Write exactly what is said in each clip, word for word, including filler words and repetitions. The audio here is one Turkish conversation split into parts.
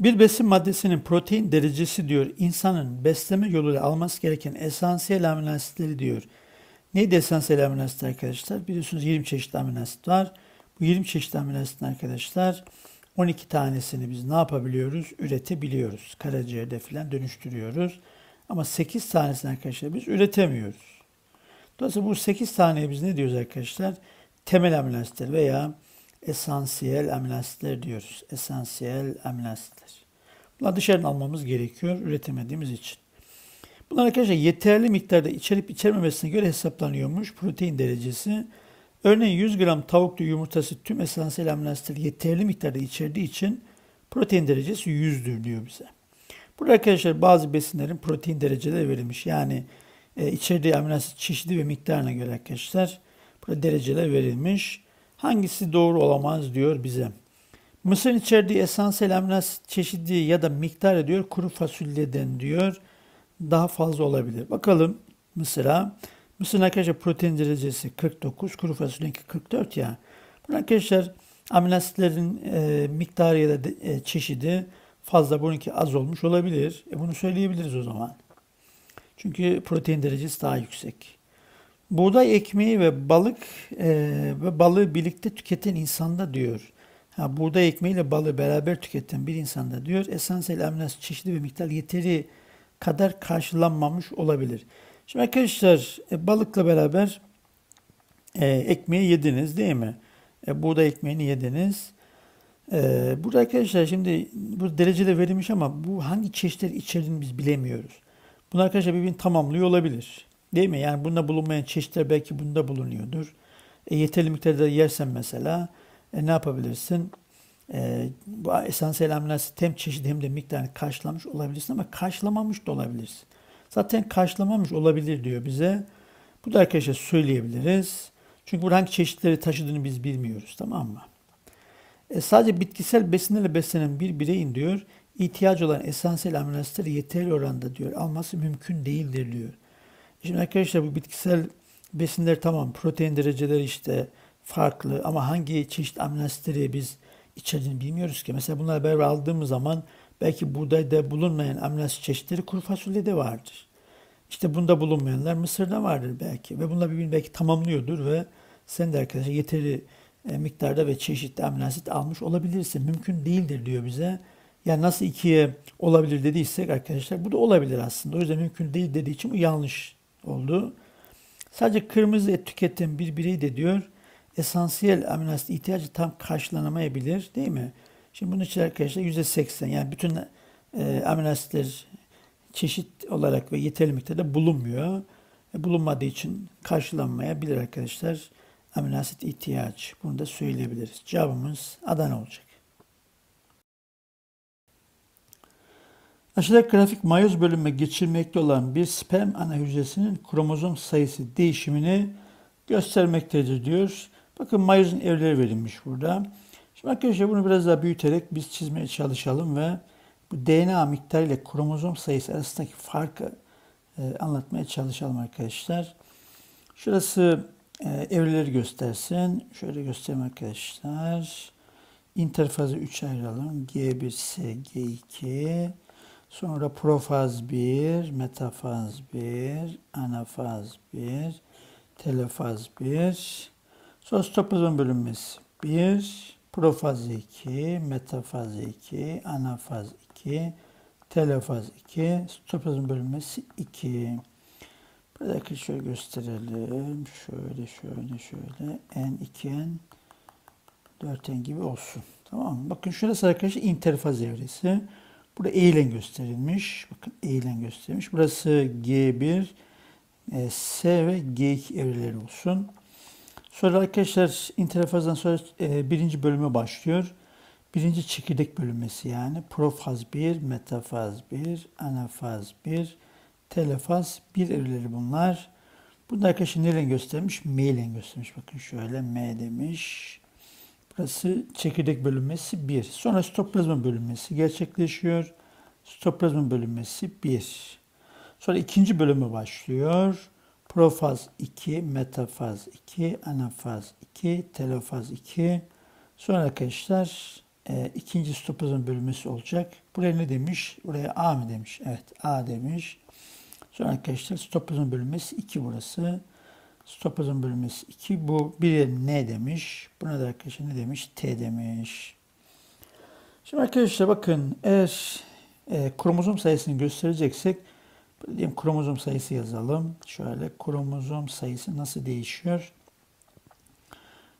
Bir besin maddesinin protein derecesi diyor, insanın besleme yoluyla alması gereken esansiyel amino asitleri diyor. Neydi esansiyel amino asit arkadaşlar? Biliyorsunuz yirmi çeşit amino asit var. Bu yirmi çeşit amino asitin arkadaşlar on iki tanesini biz ne yapabiliyoruz? Üretebiliyoruz. Karaciğerde falan dönüştürüyoruz. Ama sekiz tanesini arkadaşlar biz üretemiyoruz. Dolayısıyla bu sekiz taneye biz ne diyoruz arkadaşlar? Temel amino asitler veya esansiyel amino asitler diyoruz. Esansiyel amino asitler. Bunları dışarıdan almamız gerekiyor üretemediğimiz için. Bunlar arkadaşlar yeterli miktarda içerip içermemesine göre hesaplanıyormuş protein derecesi. Örneğin yüz gram tavuklu yumurtası tüm esansiyel amino asitleri yeterli miktarda içerdiği için protein derecesi yüzdür diyor bize. Burada arkadaşlar bazı besinlerin protein dereceleri verilmiş. Yani e, içerdiği amino asit çeşidi ve miktarına göre arkadaşlar burada dereceler verilmiş. Hangisi doğru olamaz diyor bize. Mısırın içerdiği esansiyel amino asit çeşidi ya da miktarı diyor kuru fasulyeden diyor daha fazla olabilir. Bakalım mısıra. Mısırın arkadaşlar protein derecesi kırk dokuz, kuru fasulyeninki kırk dört ya. Burada arkadaşlar amino asitlerin e, miktarı ya da de, e, çeşidi fazla, bununki az olmuş olabilir. E, bunu söyleyebiliriz o zaman. Çünkü protein derecesi daha yüksek. Buğday ekmeği ve balık e, ve balığı birlikte tüketen insanda diyor. Ha, buğday ekmeği ile balığı beraber tüketen bir insanda diyor esansiyel amino asit çeşidi ve miktar yeteri kadar karşılanmamış olabilir. Şimdi arkadaşlar e, balıkla beraber e, ekmeği yediniz değil mi? E, buğday ekmeğini yediniz. E, burada arkadaşlar şimdi bu derecede verilmiş ama bu hangi çeşitler içeriğini biz bilemiyoruz. Bunu arkadaşlar birbirini tamamlıyor olabilir. Değil mi? Yani bunda bulunmayan çeşitler belki bunda bulunuyordur. E, yeterli miktarda yersen mesela e, ne yapabilirsin? E, bu esansiyel amino asit hem çeşidi hem de miktarını karşılamış olabilirsin ama karşılamamış da olabilirsin. Zaten karşılamamış olabilir diyor bize. Bu da arkadaşlar söyleyebiliriz. Çünkü burada hangi çeşitleri taşıdığını biz bilmiyoruz, tamam mı? E, sadece bitkisel besinlerle beslenen bir bireyin diyor ihtiyacı olan esansiyel amino asitleri yeterli oranda diyor alması mümkün değildir diyor. Şimdi arkadaşlar bu bitkisel besinler tamam, protein dereceleri işte farklı ama hangi çeşit amino asitleri biz içeriğini bilmiyoruz ki. Mesela bunları beraber aldığımız zaman belki buğdayda bulunmayan amino asit çeşitleri kuru fasulyede vardır. İşte bunda bulunmayanlar mısırda vardır belki ve bunlar birbirini belki tamamlıyordur ve sen de arkadaşlar yeteri miktarda ve çeşitli amino asit almış olabilirsin. Mümkün değildir diyor bize. Yani nasıl ikiye olabilir dediysek arkadaşlar bu da olabilir aslında. O yüzden mümkün değil dediği için bu yanlış oldu. Sadece kırmızı et tüketen bir birey de diyor esansiyel amino asit ihtiyacı tam karşılanamayabilir değil mi? Şimdi bunun için arkadaşlar yüzde seksen yani bütün e, amino asitler çeşit olarak ve yeterli miktarda bulunmuyor. E, bulunmadığı için karşılanmayabilir arkadaşlar amino asit ihtiyaç. Bunu da söyleyebiliriz. Cevabımız Adana olacak. Aşağıdaki grafik mayoz bölünme geçirmekte olan bir sperm ana hücresinin kromozom sayısı değişimini göstermektedir diyor. Bakın mayozun evleri verilmiş burada. Şimdi arkadaşlar bunu biraz daha büyüterek biz çizmeye çalışalım ve bu D N A miktarı ile kromozom sayısı arasındaki farkı e, anlatmaya çalışalım arkadaşlar. Şurası e, evreleri göstersin. Şöyle göstereyim arkadaşlar. İnterfazı üçe ayıralım. G bir'si, G iki. Sonra profaz bir, metafaz bir, anafaz bir, telofaz bir. Sonra stopozom bölünmesi bir. Profaz iki, metafaz iki, anafaz iki, telofaz iki, stopozom bölünmesi iki. Buradaki şöyle gösterelim. Şöyle, şöyle, şöyle. N iki N dört N gibi olsun. Tamam mı? Bakın şurası arkadaşlar interfaz evresi. Burada eğilen gösterilmiş. Bakın eğilen gösterilmiş. Burası G bir, S ve G iki evreleri olsun. Sonra arkadaşlar interfazdan sonra e, birinci bölüme başlıyor. Birinci çekirdek bölünmesi yani. Profaz bir, metafaz bir, anafaz bir, telofaz bir evreleri bunlar. Bunu arkadaşlar neyle göstermiş? M ile göstermiş. Bakın şöyle M demiş. Burası çekirdek bölünmesi bir. Sonra stoplazma bölünmesi gerçekleşiyor. Stoplazma bölünmesi bir. Sonra ikinci bölümü başlıyor. Profaz iki, metafaz iki, anafaz iki, telofaz iki. Sonra arkadaşlar e, ikinci stopuzun bölünmesi olacak. Buraya ne demiş? Buraya A mı demiş? Evet, A demiş. Sonra arkadaşlar stopuzun bölünmesi iki burası. Stopuzun bölünmesi iki. Bu biri N demiş. Buna da arkadaşlar ne demiş? T demiş. Şimdi arkadaşlar bakın, eğer e, kromozom sayısını göstereceksek diyelim kromozom sayısı yazalım. Şöyle kromozom sayısı nasıl değişiyor?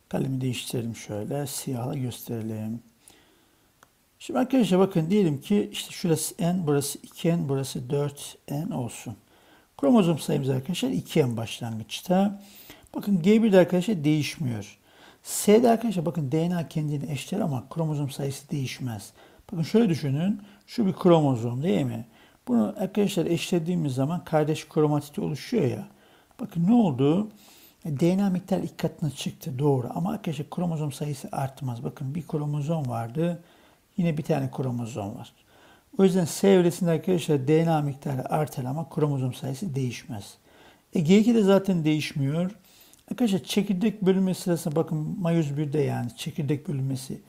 Kalemi değiştirelim şöyle. Siyahla gösterelim. Şimdi arkadaşlar bakın diyelim ki işte şurası N, burası iki N, burası dört N olsun. Kromozom sayımız arkadaşlar iki N başlangıçta. Bakın G bir'de arkadaşlar değişmiyor. S'de arkadaşlar bakın D N A kendini eşler ama kromozom sayısı değişmez. Bakın şöyle düşünün. Şu bir kromozom değil mi? Bunu arkadaşlar eşlediğimiz zaman kardeş kromatidi oluşuyor ya. Bakın ne oldu? D N A miktarı iki katına çıktı. Doğru. Ama arkadaşlar kromozom sayısı artmaz. Bakın bir kromozom vardı. Yine bir tane kromozom var. O yüzden S evresinde arkadaşlar D N A miktarı artar ama kromozom sayısı değişmez. E, G iki'de zaten değişmiyor. Arkadaşlar çekirdek bölünmesi sırasında bakın M A yüz bir'de yani çekirdek bölünmesi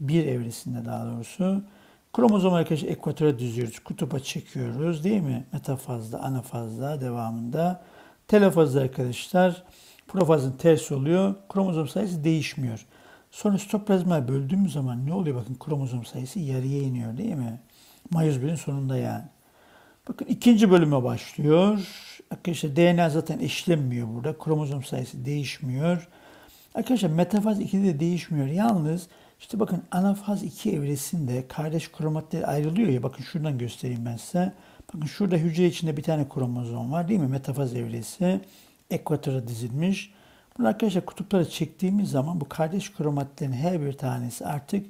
bir evresinde daha doğrusu. Kromozom arkadaşlar ekvatora düzüyoruz. Kutupa çekiyoruz değil mi? Metafazda, anafazda devamında. Telofazda arkadaşlar profazın tersi oluyor. Kromozom sayısı değişmiyor. Sonra stoplazmaya böldüğümüz zaman ne oluyor? Bakın kromozom sayısı yarıya iniyor değil mi? M A yüz bir'in sonunda yani. Bakın ikinci bölüme başlıyor. Arkadaşlar D N A zaten eşlenmiyor burada. Kromozom sayısı değişmiyor. Arkadaşlar metafaz iki'de de değişmiyor. Yalnız işte bakın anafaz iki evresinde kardeş kromatitler ayrılıyor ya. Bakın şuradan göstereyim ben size. Bakın şurada hücre içinde bir tane kromozom var değil mi? Metafaz evresi ekvatora dizilmiş. Bunu arkadaşlar kutuplara çektiğimiz zaman bu kardeş kromatitlerin her bir tanesi artık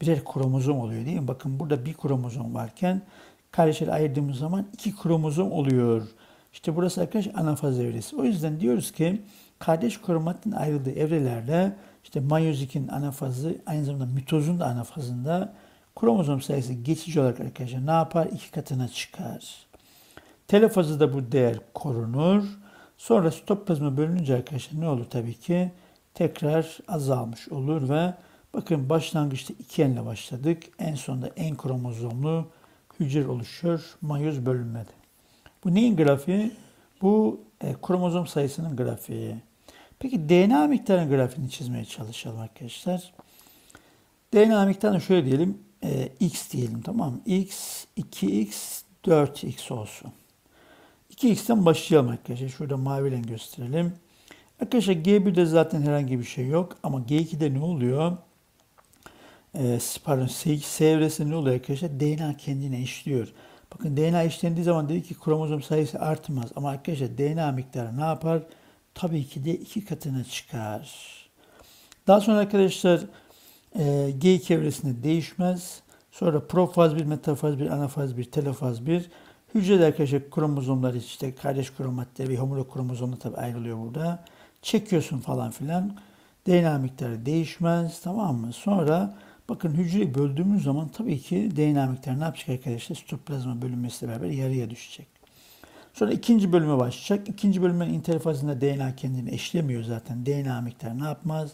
birer kromozom oluyor değil mi? Bakın burada bir kromozom varken kardeşleri ayırdığımız zaman iki kromozom oluyor. İşte burası arkadaşlar anafaz evresi. O yüzden diyoruz ki kardeş kromatitlerin ayrıldığı evrelerde işte M A yüz iki'nin anafazı aynı zamanda mitozun da anafazında kromozom sayısı geçici olarak arkadaşlar ne yapar? İki katına çıkar. Telofazı da bu değer korunur. Sonra stoplazma bölününce arkadaşlar ne olur? Tabii ki tekrar azalmış olur ve bakın başlangıçta iki N ile başladık. En sonunda N kromozomlu hücre oluşuyor. M A yüz bölünmedi. Bu neyin grafiği? Bu e, kromozom sayısının grafiği. Peki D N A miktarının grafiğini çizmeye çalışalım arkadaşlar. D N A miktarını şöyle diyelim. E, X diyelim, tamam mı? X, iki X, dört X olsun. iki X'ten başlayalım arkadaşlar. Şurada maviyle gösterelim. Arkadaşlar G bir'de zaten herhangi bir şey yok. Ama G iki'de ne oluyor? E, pardon S evresinde ne oluyor arkadaşlar? D N A kendine eşliyor. Bakın D N A eşlendiği zaman dedi ki kromozom sayısı artmaz. Ama arkadaşlar D N A miktarı ne yapar? Tabii ki de iki katına çıkar. Daha sonra arkadaşlar e, G iki evresinde değişmez. Sonra profaz bir, metafaz bir, anafaz bir, telofaz bir. Hücrede arkadaşlar kromozomlar işte kardeş kromatitleri ve homolog kromozomlar tabii ayrılıyor burada. Çekiyorsun falan filan. D N A miktarı değişmez, tamam mı? Sonra bakın hücreyi böldüğümüz zaman tabii ki D N A miktarı ne yapacak arkadaşlar? Stoplazma bölünmesiyle beraber yarıya düşecek. Sonra ikinci bölüme başlayacak. İkinci bölümün interfazında D N A kendini eşlemiyor zaten. D N A miktarı ne yapmaz?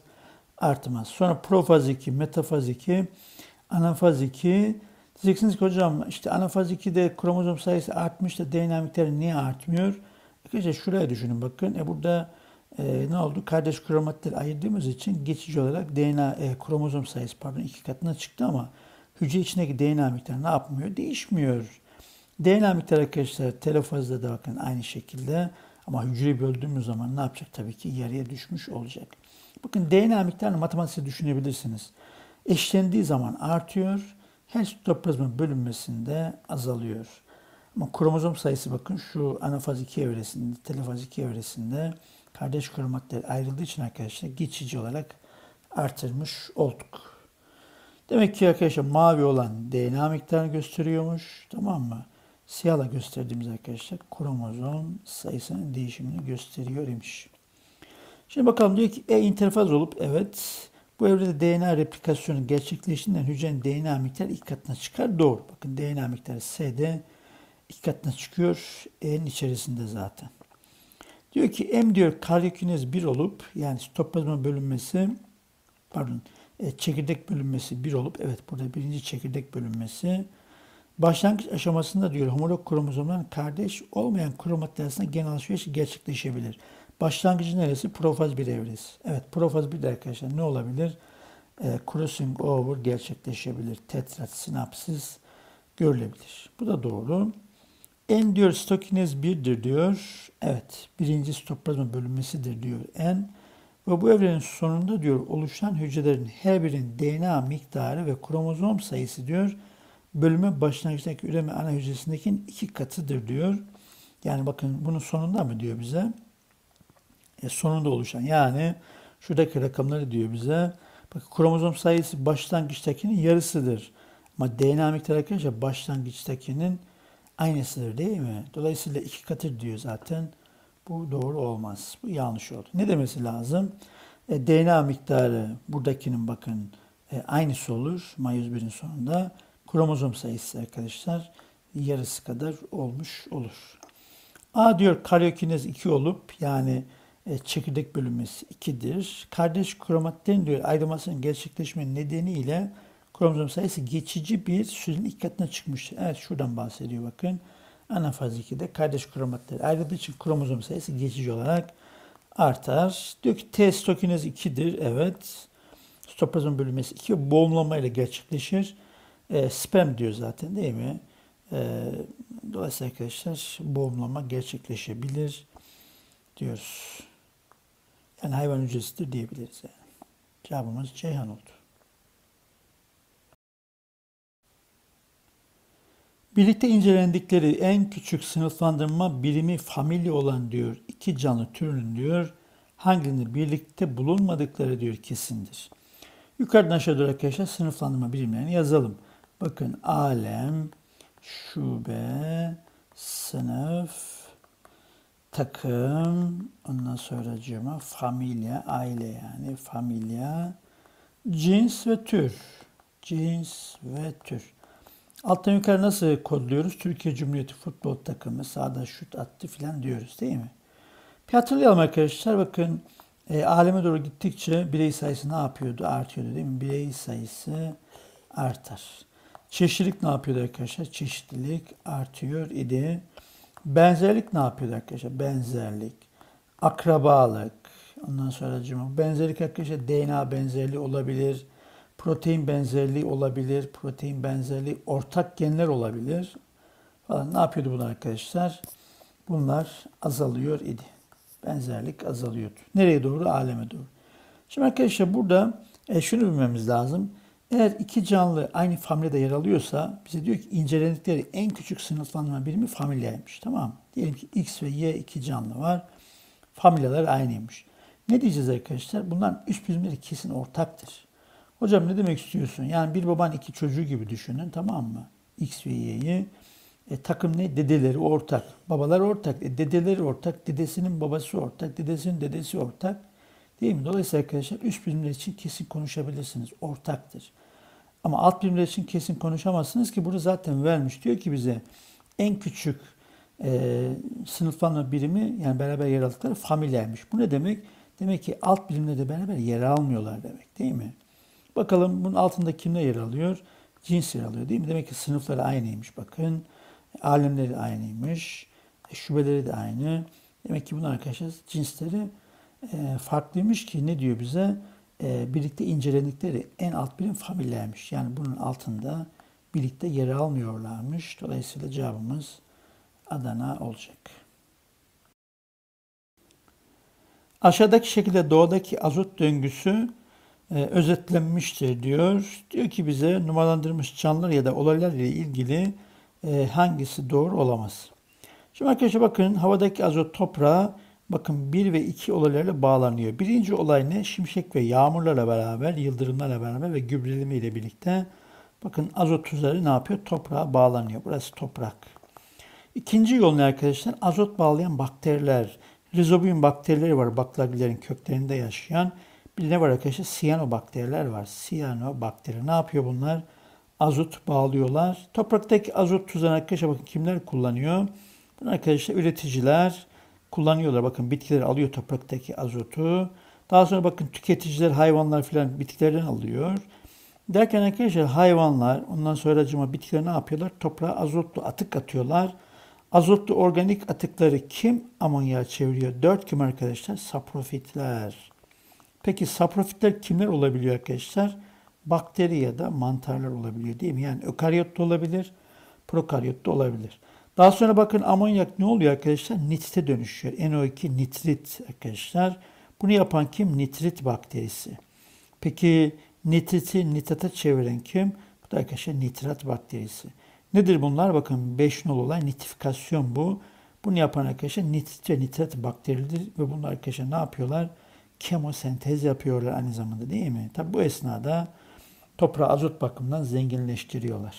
Artmaz. Sonra profaz iki, metafaz iki, anafaz iki. Diyeceksiniz ki hocam işte anafaz iki'de kromozom sayısı artmış da D N A miktarı niye artmıyor? Arkadaşlar şuraya düşünün bakın. E burada Ee, ne oldu? Kardeş kromatitleri ayırdığımız için geçici olarak D N A e, kromozom sayısı pardon iki katına çıktı ama hücre içindeki D N A miktarı ne yapmıyor? Değişmiyor. D N A miktarı arkadaşlar telofazda da bakın aynı şekilde ama hücreyi böldüğümüz zaman ne yapacak? Tabii ki yarıya düşmüş olacak. Bakın D N A miktarını matematikte düşünebilirsiniz. Eşlendiği zaman artıyor. Her stoplazma bölünmesinde azalıyor. Ama kromozom sayısı bakın şu anafaz iki evresinde, telofaz iki evresinde kardeş kromatitler ayrıldığı için arkadaşlar geçici olarak artırmış olduk. Demek ki arkadaşlar mavi olan D N A miktarını gösteriyormuş. Tamam mı? Siyahla gösterdiğimiz arkadaşlar kromozom sayısının değişimini gösteriyor imiş. Şimdi bakalım diyor ki E interfaz olup evet bu evrede D N A replikasyonu gerçekleştiğinden hücrenin D N A miktarı ilk katına çıkar. Doğru. Bakın D N A miktarı S'de ilk katına çıkıyor. E'nin içerisinde zaten. Diyor ki M diyor karyokinez bir olup yani stoplazma bölünmesi pardon e, çekirdek bölünmesi bir olup, evet burada birinci çekirdek bölünmesi. Başlangıç aşamasında diyor homolog kromozomların kardeş olmayan kromatitler arasında gen alışverişi gerçekleşebilir. Başlangıcı neresi? Profaz bir evresi. Evet, profaz bir de arkadaşlar ne olabilir? E, crossing over gerçekleşebilir. Tetrad sinapsis görülebilir. Bu da doğru. En diyor stokinez bir'dir diyor. Evet, birinci stoplazma bölünmesidir diyor en. Ve bu evrenin sonunda diyor oluşan hücrelerin her birinin D N A miktarı ve kromozom sayısı diyor bölümü başlangıçtaki üreme ana hücresindekinin iki katıdır diyor. Yani bakın bunun sonunda mı diyor bize? E, sonunda oluşan, yani şuradaki rakamları diyor bize. Bakın kromozom sayısı başlangıçtakinin yarısıdır. Ama D N A miktarı arkadaşlar başlangıçtakinin aynısıdır değil mi? Dolayısıyla iki katı diyor zaten. Bu doğru olmaz. Bu yanlış oldu. Ne demesi lazım? E, D N A miktarı buradakinin bakın e, aynısı olur. M A yüz bir'in sonunda kromozom sayısı arkadaşlar yarısı kadar olmuş olur. A diyor karyokinez iki olup, yani e, çekirdek bölünmesi ikidir. Kardeş kromatitlerin diyor ayrılmasının gerçekleşme nedeniyle kromozom sayısı geçici bir sürenin iki katına çıkmıştır. Evet, şuradan bahsediyor bakın. Anafaz ikide kardeş kromatitler ayrıldığı için kromozom sayısı geçici olarak artar. Diyor ki T stokinez ikidir. Evet. Stoplazma bölünmesi iki boğumlamayla gerçekleşir. E, sperm diyor zaten değil mi? E, dolayısıyla arkadaşlar boğumlama gerçekleşebilir diyoruz. Yani hayvan hücresidir diyebiliriz yani. Cevabımız Ceyhan oldu. Birlikte incelendikleri en küçük sınıflandırma birimi familya olan diyor iki canlı türünün diyor hangilerinin birlikte bulunmadıkları diyor kesindir. Yukarıdan aşağı doğru arkadaşlar sınıflandırma birimlerini yazalım. Bakın alem, şube, sınıf, takım, ondan sonra cema, familya, aile yani familya, cins ve tür. Cins ve tür. Alttan yukarı nasıl kodluyoruz? Türkiye Cumhuriyeti futbol takımı sağda şut attı filan diyoruz değil mi? Bir hatırlayalım arkadaşlar. Bakın e, aleme doğru gittikçe birey sayısı ne yapıyordu? Artıyordu değil mi? Birey sayısı artar. Çeşitlilik ne yapıyordu arkadaşlar? Çeşitlilik artıyor idi. Benzerlik ne yapıyordu arkadaşlar? Benzerlik, akrabalık, ondan sonra cuma. Benzerlik arkadaşlar D N A benzerliği olabilir. Protein benzerliği olabilir, protein benzerliği, ortak genler olabilir falan. Ne yapıyordu bunlar arkadaşlar? Bunlar azalıyor idi. Benzerlik azalıyordu. Nereye doğru? Aleme doğru. Şimdi arkadaşlar burada e, şunu bilmemiz lazım. Eğer iki canlı aynı familyada yer alıyorsa bize diyor ki incelendikleri en küçük sınıflandırma birimi familyaymış. Tamam. Diyelim ki X ve Y iki canlı var. Familyalar aynıymış. Ne diyeceğiz arkadaşlar? Bunların üst birimleri kesin ortaktır. Hocam ne demek istiyorsun? Yani bir baban iki çocuğu gibi düşünün, tamam mı? X ve Y'yi. E, takım ne? Dedeleri ortak. Babalar ortak. E, dedeleri ortak. Dedesinin babası ortak. Dedesinin dedesi ortak. Değil mi? Dolayısıyla arkadaşlar üst birimler için kesin konuşabilirsiniz. Ortaktır. Ama alt birimler için kesin konuşamazsınız ki burada zaten vermiş. Diyor ki bize en küçük e, sınıflanma birimi, yani beraber yer aldıkları familyaymış. Bu ne demek? Demek ki alt birimle de beraber yer almıyorlar demek. Değil mi? Bakalım bunun altında kimler yer alıyor? Cins yer alıyor değil mi? Demek ki sınıfları aynıymış bakın. Alemleri aynıymış. Şubeleri de aynı. Demek ki bunlar arkadaşlar cinsleri farklıymış ki ne diyor bize? Birlikte incelendikleri en alt birim familyaymış. Yani bunun altında birlikte yer almıyorlarmış. Dolayısıyla cevabımız Adana olacak. Aşağıdaki şekilde doğadaki azot döngüsü Ee, özetlenmiştir diyor. Diyor ki bize numaralandırmış canlılar ya da olaylar ile ilgili e, hangisi doğru olamaz? Şimdi arkadaşlar bakın havadaki azot toprağa bakın bir ve iki olaylarla bağlanıyor. Birinci olay ne? Şimşek ve yağmurlarla beraber, yıldırımlarla beraber ve gübreleme ile birlikte bakın azot tuzları ne yapıyor? Toprağa bağlanıyor. Burası toprak. İkinci yol ne arkadaşlar? Azot bağlayan bakteriler. Rizobiyum bakterileri var. Baklagillerin köklerinde yaşayan. Bir ne var arkadaşlar? Siyanobakteriler var. Siyanobakteriler. Ne yapıyor bunlar? Azot bağlıyorlar. Topraktaki azot tuzlarını arkadaşlar bakın kimler kullanıyor? Bunlar arkadaşlar üreticiler kullanıyorlar. Bakın bitkiler alıyor topraktaki azotu. Daha sonra bakın tüketiciler hayvanlar filan bitkilerden alıyor. Derken arkadaşlar hayvanlar ondan sonra acaba bitkiler ne yapıyorlar? Toprağa azotlu atık atıyorlar. Azotlu organik atıkları kim amonyağa çeviriyor? Dört kim arkadaşlar? Saprofitler. Peki saprofitler kimler olabiliyor arkadaşlar? Bakteri ya da mantarlar olabiliyor değil mi? Yani ökaryot da olabilir, prokaryot da olabilir. Daha sonra bakın amonyak ne oluyor arkadaşlar? Nitrite dönüşüyor. N O iki nitrit arkadaşlar. Bunu yapan kim? Nitrit bakterisi. Peki nitriti nitrata çeviren kim? Bu da arkadaşlar nitrat bakterisi. Nedir bunlar? Bakın beş nol olay nitrifikasyon bu. Bunu yapan arkadaşlar nitrit ve nitrat bakterileri ve bunlar arkadaşlar ne yapıyorlar? Kemosentez yapıyorlar aynı zamanda değil mi? Tabi bu esnada toprağı azot bakımından zenginleştiriyorlar.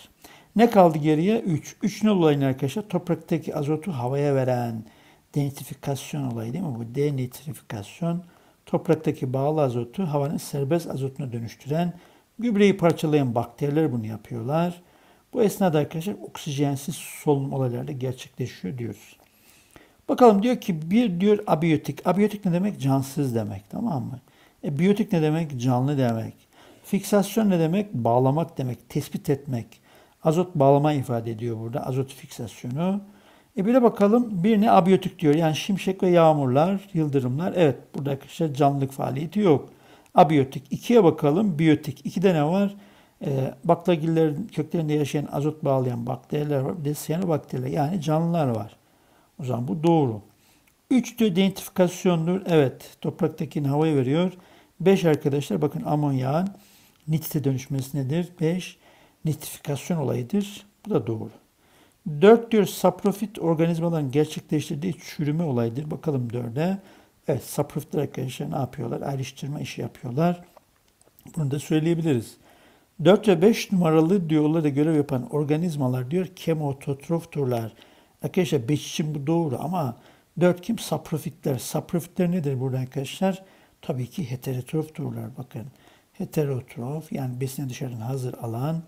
Ne kaldı geriye? üç. üç nol olayını arkadaşlar topraktaki azotu havaya veren denitrifikasyon olayı değil mi? Bu denitrifikasyon topraktaki bağlı azotu havanın serbest azotuna dönüştüren gübreyi parçalayan bakteriler bunu yapıyorlar. Bu esnada arkadaşlar oksijensiz solunum olayları da gerçekleşiyor diyoruz. Bakalım diyor ki bir diyor abiyotik. Abiyotik ne demek? Cansız demek, tamam mı? E, biyotik ne demek? Canlı demek. Fiksasyon ne demek? Bağlamak demek. Tespit etmek. Azot bağlama ifade ediyor burada. Azot fiksasyonu. E bir de bakalım bir ne? Abiyotik diyor. Yani şimşek ve yağmurlar, yıldırımlar. Evet burada arkadaşlar canlılık faaliyeti yok. Abiyotik. ikiye bakalım. Biyotik. ikide ne var? E, baklagillerin köklerinde yaşayan azot bağlayan bakteriler var. Bir de siyanobakteriler yani canlılar var. O zaman bu doğru. üç de denitrifikasyondur. Evet topraktakini havaya veriyor. beş arkadaşlar bakın amonyağın nitrite dönüşmesi nedir? beş nitrifikasyon olayıdır. Bu da doğru. dört diyor saprofit organizmaların gerçekleştirdiği çürüme olayıdır. Bakalım dörde. Evet saprofitler arkadaşlar ne yapıyorlar? Ayrıştırma işi yapıyorlar. Bunu da söyleyebiliriz. dört ve beş numaralı diyorlar da görev yapan organizmalar diyor kemototrofturlar. Arkadaşlar beş için bu doğru ama dört kim? Saprofitler. Saprofitler nedir burada arkadaşlar? Tabii ki heterotrofturlar. Bakın heterotrof yani besini dışarıdan hazır alan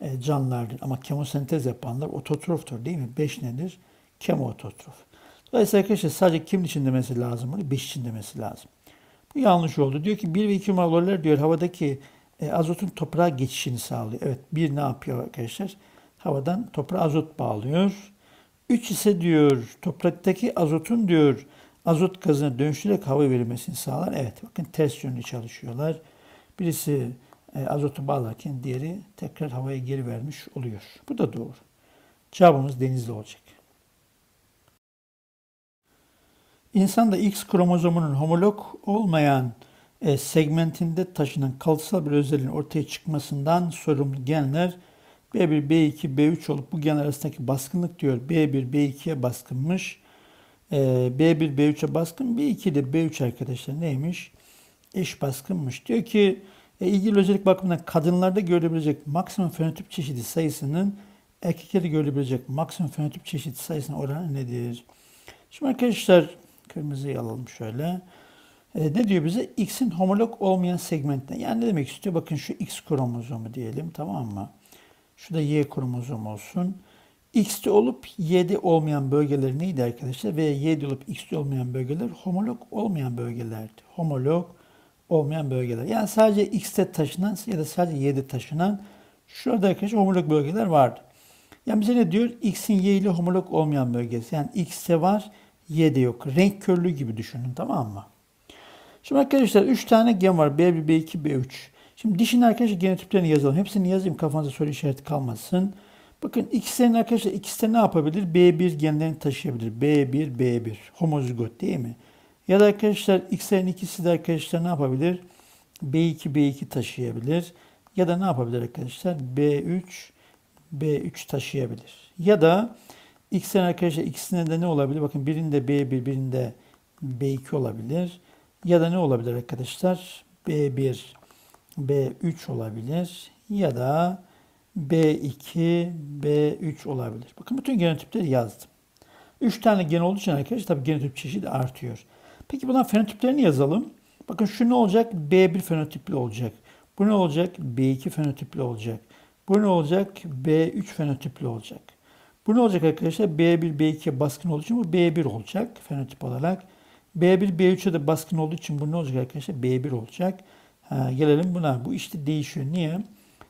e, canlılardır. Ama kemosentez yapanlar ototroftur değil mi? beş nedir? Kemototrof. Dolayısıyla arkadaşlar sadece kim için demesi lazım bunu? beş için demesi lazım. Bu yanlış oldu. Diyor ki bir ve iki numaralılar diyor havadaki e, azotun toprağa geçişini sağlıyor. Evet bir ne yapıyor arkadaşlar? Havadan toprağa azot bağlıyor. üç ise diyor topraktaki azotun diyor azot gazına dönüşerek hava verilmesini sağlar. Evet bakın ters yönlü çalışıyorlar. Birisi e, azotu bağlarken diğeri tekrar havaya geri vermiş oluyor. Bu da doğru. Cevabımız Denizli olacak. İnsanda X kromozomunun homolog olmayan e, segmentinde taşınan kalıtsal bir özelliğin ortaya çıkmasından sorumlu genler B bir, B iki, B üç olup bu gen arasındaki baskınlık diyor. B bir, B ikiye baskınmış. Ee, B bir, B üçe baskın. B iki de B üç arkadaşlar neymiş? Eş baskınmış. Diyor ki e, ilgili özellik bakımından kadınlarda görülebilecek maksimum fenotip çeşidi sayısının erkeklerde görülebilecek maksimum fenotip çeşidi sayısının oranı nedir? Şimdi arkadaşlar kırmızıyı alalım şöyle. E, ne diyor bize? X'in homolog olmayan segmentine. Yani ne demek istiyor? Bakın şu X kromozomu diyelim, tamam mı? Şu da Y kromozom olsun. X'de olup Y'de olmayan bölgeler neydi arkadaşlar? Ve Y'de olup X'de olmayan bölgeler homolog olmayan bölgelerdi. Homolog olmayan bölgeler. Yani sadece X'de taşınan ya da sadece Y'de taşınan şurada arkadaşlar homolog bölgeler vardı. Yani bize ne diyor? X'in Y ile homolog olmayan bölgesi. Yani X'de var, Y'de yok. Renk körlüğü gibi düşünün, tamam mı? Şimdi arkadaşlar üç tane gen var. B bir, B iki, B üç. Şimdi dişin arkadaşlar genotiplerini yazalım. Hepsini yazayım kafanıza soru işareti kalmasın. Bakın ikisinin arkadaşlar ikisi de ne yapabilir? B bir genlerini taşıyabilir. B bir, B bir. Homozigot değil mi? Ya da arkadaşlar ikisinin ikisi de arkadaşlar ne yapabilir? B iki, B iki taşıyabilir. Ya da ne yapabilir arkadaşlar? B üç, B üç taşıyabilir. Ya da ikisinin arkadaşlar ikisine de ne olabilir? Bakın birinde B bir, birinde B iki olabilir. Ya da ne olabilir arkadaşlar? B bir, B üç olabilir ya da B iki, B üç olabilir. Bakın bütün genotipleri yazdım. üç tane gen olduğu için arkadaşlar tabii genotip çeşidi artıyor. Peki bundan fenotiplerini yazalım. Bakın şu ne olacak? B bir fenotipli olacak. Bu ne olacak? B iki fenotipli olacak. Bu ne olacak? B üç fenotipli olacak. Bu ne olacak arkadaşlar? B bir, B ikiye baskın olduğu için bu B bir olacak fenotip olarak. B bir, B üç'e de baskın olduğu için bu ne olacak arkadaşlar? B bir olacak. Ha, gelelim buna. Bu işte değişiyor. Niye?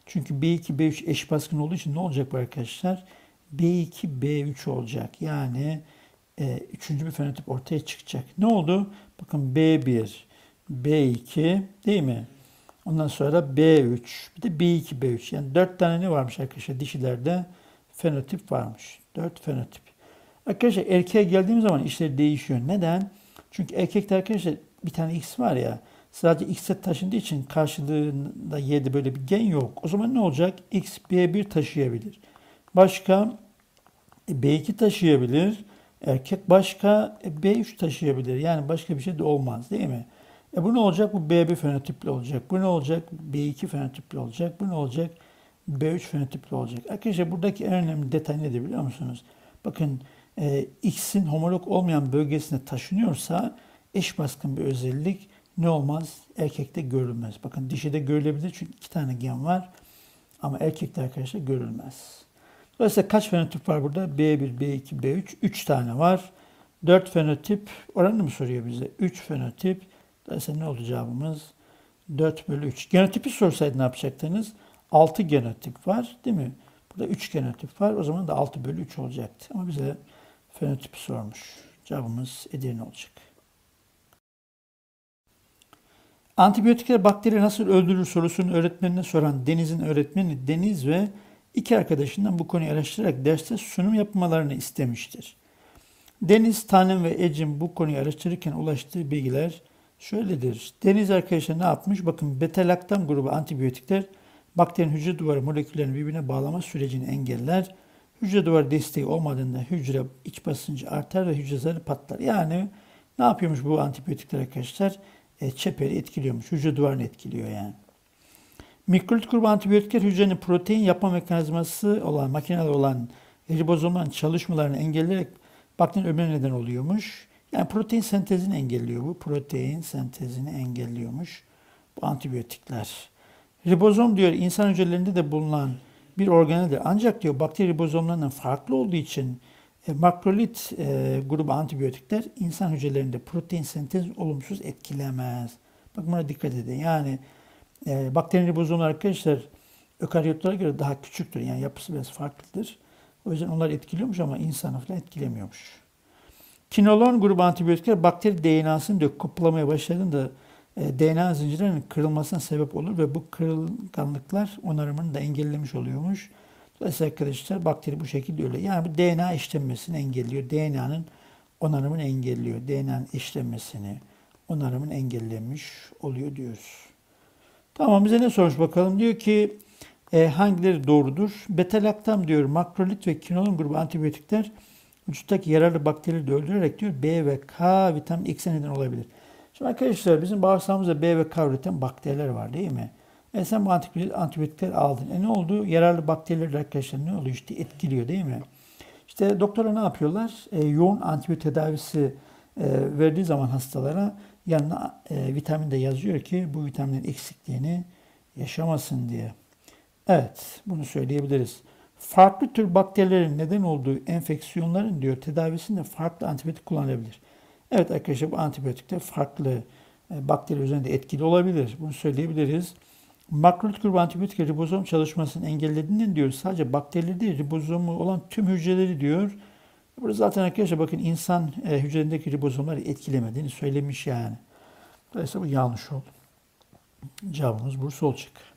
Çünkü B iki, B üç eş baskın olduğu için ne olacak bu arkadaşlar? B iki, B üç olacak. Yani e, üçüncü bir fenotip ortaya çıkacak. Ne oldu? Bakın B bir, B iki değil mi? Ondan sonra B üç. Bir de B iki, B üç. Yani dört tane ne varmış arkadaşlar? Dişilerde fenotip varmış. dört fenotip. Arkadaşlar erkeğe geldiğimiz zaman işler değişiyor. Neden? Çünkü erkekte arkadaşlar bir tane X var ya. Sadece X'e taşındığı için karşılığında Y'de böyle bir gen yok. O zaman ne olacak? X B bir taşıyabilir. Başka B iki taşıyabilir. Erkek başka B üç taşıyabilir. Yani başka bir şey de olmaz değil mi? E bu ne olacak? Bu B bir fenotipli olacak. Bu ne olacak? B iki fenotipli olacak. Bu ne olacak? B üç fenotipli olacak. Arkadaşlar buradaki en önemli detay nedir biliyor musunuz? Bakın e, X'in homolog olmayan bölgesine taşınıyorsa eş baskın bir özellik ne olmaz? Erkekte görülmez. Bakın dişide görülebilir çünkü iki tane gen var ama erkekte arkadaşlar görülmez. Dolayısıyla kaç fenotip var burada? B bir, B iki, B üç. üç tane var. dört fenotip oranını mı soruyor bize? üç fenotip. Dolayısıyla ne oldu cevabımız? dört bölü üç. Genotipi sorsaydı ne yapacaktınız? altı genotip var değil mi? Burada üç genotip var. O zaman da altı bölü üç olacaktı. Ama bize fenotipi sormuş. Cevabımız Edirne olacak. Antibiyotikler bakteri nasıl öldürür sorusunu öğretmenine soran Deniz'in öğretmeni Deniz ve iki arkadaşından bu konuyu araştırarak derste sunum yapmalarını istemiştir. Deniz, Tanem ve Ecim bu konuyu araştırırken ulaştığı bilgiler şöyledir. Deniz arkadaşlar ne yapmış? Bakın beta-laktam grubu antibiyotikler bakterinin hücre duvarı moleküllerini birbirine bağlama sürecini engeller. Hücre duvarı desteği olmadığında hücre iç basıncı artar ve hücre zarı patlar. Yani ne yapıyormuş bu antibiyotikler arkadaşlar? E, çeperi etkiliyormuş. Hücre duvarını etkiliyor yani. Mikrolit grubu antibiyotikler hücrenin protein yapma mekanizması olan, makineler olan ribozomların çalışmalarını engelleyerek bakterinin ölümüne neden oluyormuş. Yani protein sentezini engelliyor bu. Protein sentezini engelliyormuş bu antibiyotikler. Ribozom diyor insan hücrelerinde de bulunan bir organeldir. Ancak diyor bakteri ribozomlarından farklı olduğu için e, makrolit e, grubu antibiyotikler insan hücrelerinde protein sentezi olumsuz etkilemez. Bakın buna dikkat edin. Yani e, bakterinin ribozomları arkadaşlar ökaryotlara göre daha küçüktür. Yani yapısı biraz farklıdır. O yüzden onlar etkiliyormuş ama insanı falan etkilemiyormuş. Kinolon grubu antibiyotikler bakteri D N A'sını diyor kopyalamaya başladığında e, D N A zincirlerinin kırılmasına sebep olur ve bu kırılganlıklar onarımını da engellemiş oluyormuş. Dolayısıyla arkadaşlar bakteri bu şekilde öyle. Yani bu D N A işlenmesini engelliyor. D N A'nın onarımını engelliyor. D N A'nın işlenmesini, onarımını engellemiş oluyor diyoruz. Tamam bize ne sormuş bakalım? Diyor ki e, hangileri doğrudur? Beta-laktam diyor makrolit ve kinolon grubu antibiyotikler vücuttaki yararlı bakterileri de öldürerek diyor B ve K vitamini X'e neden olabilir. Şimdi arkadaşlar bizim bağırsağımızda B ve K üreten bakteriler var değil mi? E sen bu antibiyotikler aldın. E ne oldu? Yararlı bakteriler arkadaşlar ne oluyor? İşte etkiliyor değil mi? İşte doktora ne yapıyorlar? E, yoğun antibiyotik tedavisi e, verdiği zaman hastalara yanına e, vitamin de yazıyor ki bu vitaminin eksikliğini yaşamasın diye. Evet bunu söyleyebiliriz. Farklı tür bakterilerin neden olduğu enfeksiyonların diyor tedavisinde farklı antibiyotik kullanılabilir. Evet arkadaşlar bu antibiyotikler farklı bakteri üzerinde etkili olabilir. Bunu söyleyebiliriz. Makrolit grubu antibiyotik ribozom çalışmasını engellediğinden diyor sadece bakterileri değil ribozomu olan tüm hücreleri diyor. Burada zaten arkadaşlar bakın insan hücrelerindeki ribozomları etkilemediğini söylemiş yani. Dolayısıyla bu yanlış oldu. Cevabımız Bursa olacak.